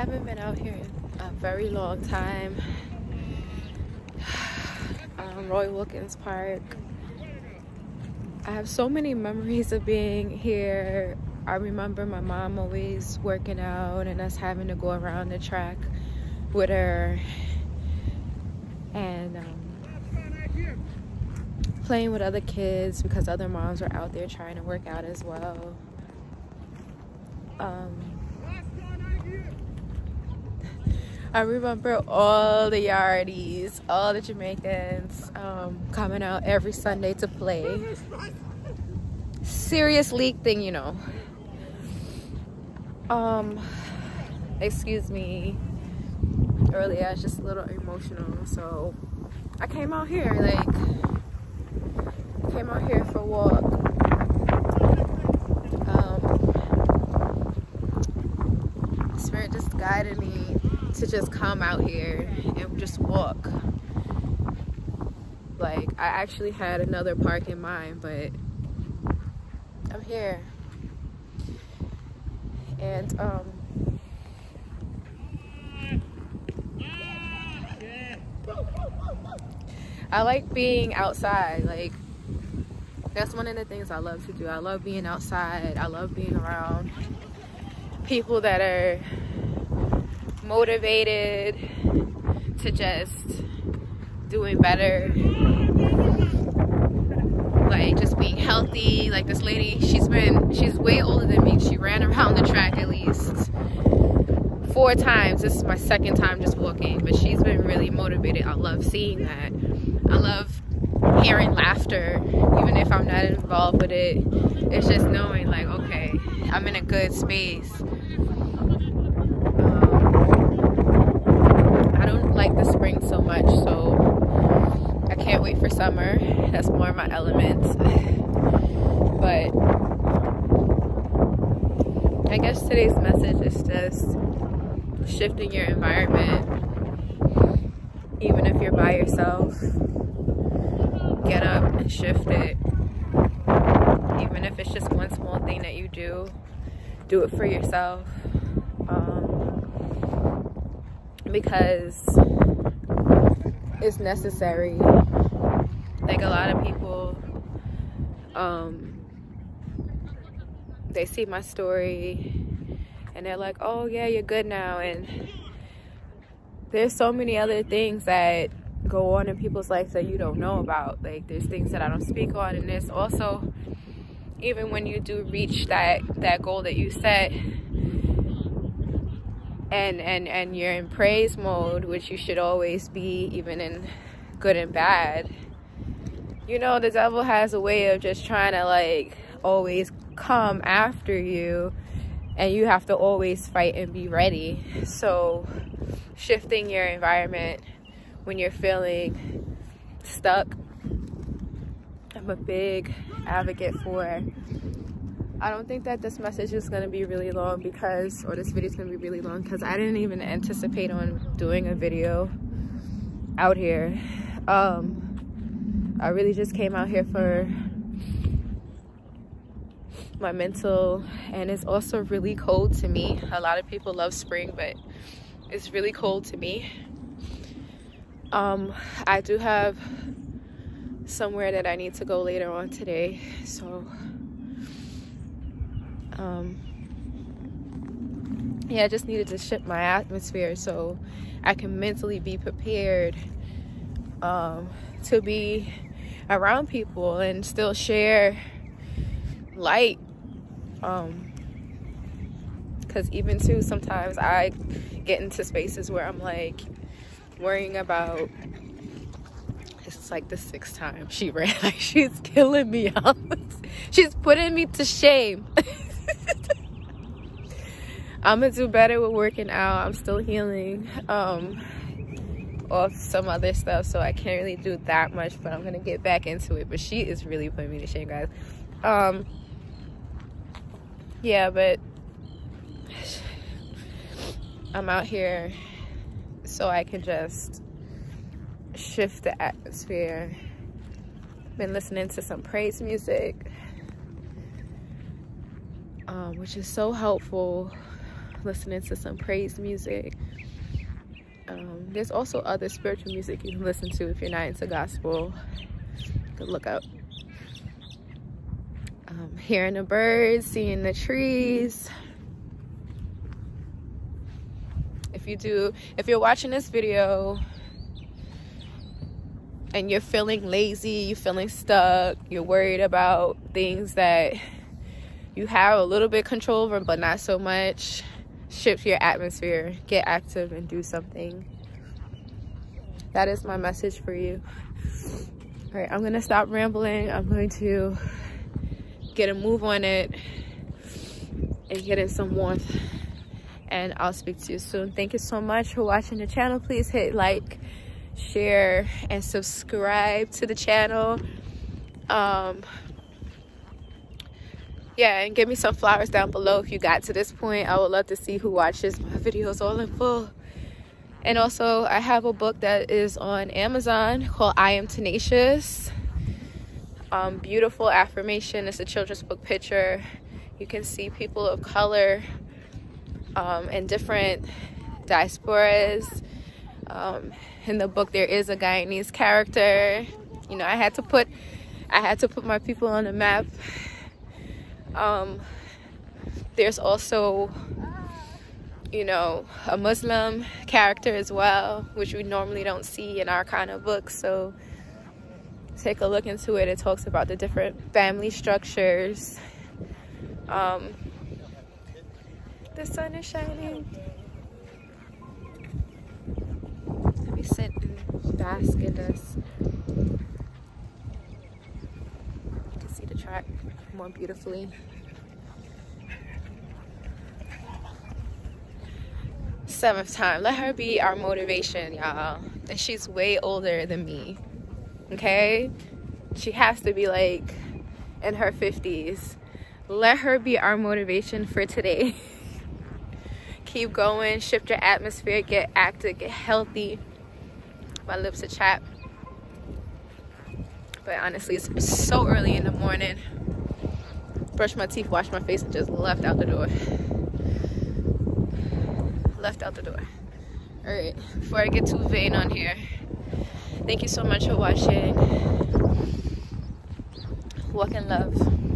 haven't been out here in a very long time. Roy Wilkins Park. I have so many memories of being here. I remember my mom always working out and us having to go around the track with her and playing with other kids because other moms were out there trying to work out as well. I remember all the Yardies, all the Jamaicans coming out every Sunday to play. Serious league thing, you know. Excuse me. Earlier, I was just a little emotional, so I came out here, came out here for a walk. Spirit just guided me to just come out here and just walk. Like, I actually had another park in mind, but I'm here. And I like being outside. Like, that's one of the things I love to do. I love being outside. I love being around people that are motivated to just doing better, like just being healthy. Like this lady, she's way older than me. She ran around the track at least 4 times. This is my 2nd time just walking, but she's been really motivated. I love seeing that. I love hearing laughter, even if I'm not involved with it. It's just knowing like, okay, I'm in a good space. I don't like the spring so much, so I can't wait for summer. That's more of my element. But I guess today's message is just shifting your environment, even if you're by yourself. Get up and shift it. Even if it's just one small thing that you do it for yourself. Because it's necessary. Like a lot of people, they see my story and they're like, oh yeah, you're good now. And there's so many other things that go on in people's lives that you don't know about. Like, there's things that I don't speak on, and there's also, even when you do reach that goal that you set, and you're in praise mode, which you should always be, even in good and bad, you know, the devil has a way of just trying to like always come after you, and you have to always fight and be ready. So shifting your environment when you're feeling stuck, I'm a big advocate for. I don't think that this message is going to be really long because, or this video is going to be really long because I didn't even anticipate on doing a video out here. I really just came out here for my mental, and it's also really cold to me. A lot of people love spring, but it's really cold to me. I do have somewhere that I need to go later on today, so yeah, I just needed to shift my atmosphere so I can mentally be prepared to be around people and still share light, because even too, sometimes I get into spaces where I'm like worrying about, it's like the 6th time she ran, like she's killing me. She's putting me to shame. I'm gonna do better with working out. I'm still healing off some other stuff, so I can't really do that much, but I'm gonna get back into it. But she is really putting me to shame, guys. Yeah, but I'm out here so I can just shift the atmosphere. Been listening to some praise music, which is so helpful. listening to some praise music. There's also other spiritual music you can listen to if you're not into gospel. You can look up. Hearing the birds, seeing the trees. If you're watching this video and you're feeling lazy, you're feeling stuck, you're worried about things that you have a little bit control over but not so much, shift your atmosphere, get active, and do something. That is my message for you. All right, I'm gonna stop rambling. I'm going to get a move on it and get in some warmth, and I'll speak to you soon. Thank you so much for watching the channel. Please hit like, share, and subscribe to the channel. Yeah, and give me some flowers down below if you got to this point. I would love to see who watches my videos all in full. And also, I have a book that is on Amazon called I Am Tenacious. Beautiful affirmation. It's a children's book picture. You can see people of color and different diasporas. In the book, there is a Guyanese character. You know, I had to put my people on the map. There's also, you know, a Muslim character as well, which we normally don't see in our kind of books. So take a look into it. It talks about the different family structures. The sun is shining. Let me sit and bask in this. You can see the track more beautifully. Seventh time. Let her be our motivation, y'all. And she's way older than me. Okay? She has to be like in her 50s. Let her be our motivation for today. Keep going. Shift your atmosphere. Get active. Get healthy. My lips are chapped. But honestly, it's so early in the morning. Brushed my teeth, washed my face, and just left out the door. Left out the door. Alright, before I get too vain on here, thank you so much for watching. Walk in love.